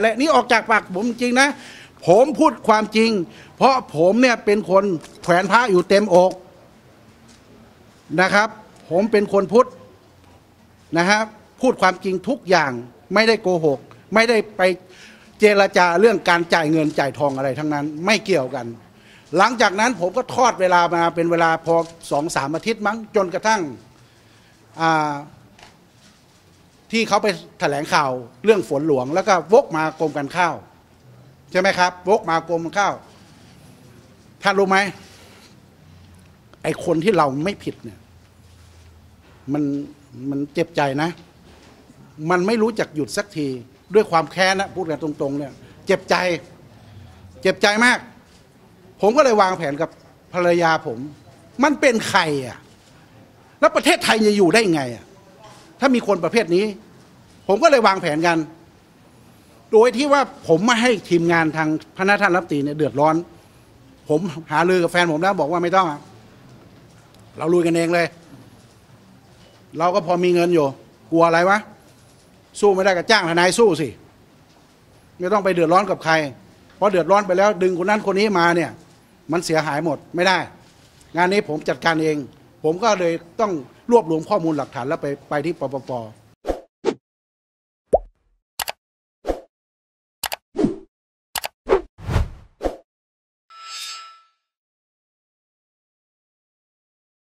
อะไรนี้ออกจากปากผมจริงนะผมพูดความจริงเพราะผมเนี่ยเป็นคนแขวนพระอยู่เต็มอกนะครับผมเป็นคนพุทธนะครับพูดความจริงทุกอย่างไม่ได้โกหกไม่ได้ไปเจรจาเรื่องการจ่ายเงินจ่ายทองอะไรทั้งนั้นไม่เกี่ยวกันหลังจากนั้นผมก็ทอดเวลามาเป็นเวลาพอ 2-3 อาทิตย์มั้งจนกระทั่งที่เขาไปแถลงข่าวเรื่องฝนหลวงแล้วก็วกมากรมการข้าวใช่ไหมครับวกมากรมการข้าวท่านรู้ไหมไอ้คนที่เราไม่ผิดเนี่ยมันเจ็บใจนะมันไม่รู้จักหยุดสักทีด้วยความแค้นนะพูดกันตรงๆเนี่ยเจ็บใจเจ็บใจมากผมก็เลยวางแผนกับภรรยาผมมันเป็นใครอ่ะแล้วประเทศไทยจะอยู่ได้ไงอ่ะถ้ามีคนประเภทนี้ผมก็เลยวางแผนกันโดยที่ว่าผมไม่ให้ทีมงานทางพนักท่านรับตีเนี่ยเดือดร้อนผมหาลือกับแฟนผมแล้วบอกว่าไม่ต้องเราลุยกันเองเลยเราก็พอมีเงินอยู่กลัวอะไรวะสู้ไม่ได้ก็จ้างทนายสู้สิไม่ต้องไปเดือดร้อนกับใครเพราะเดือดร้อนไปแล้วดึงคนนั้นคนนี้มาเนี่ยมันเสียหายหมดไม่ได้งานนี้ผมจัดการเองผมก็เลยต้องรวบรวมข้อมูลหลักฐานแล้วไปที่ปปป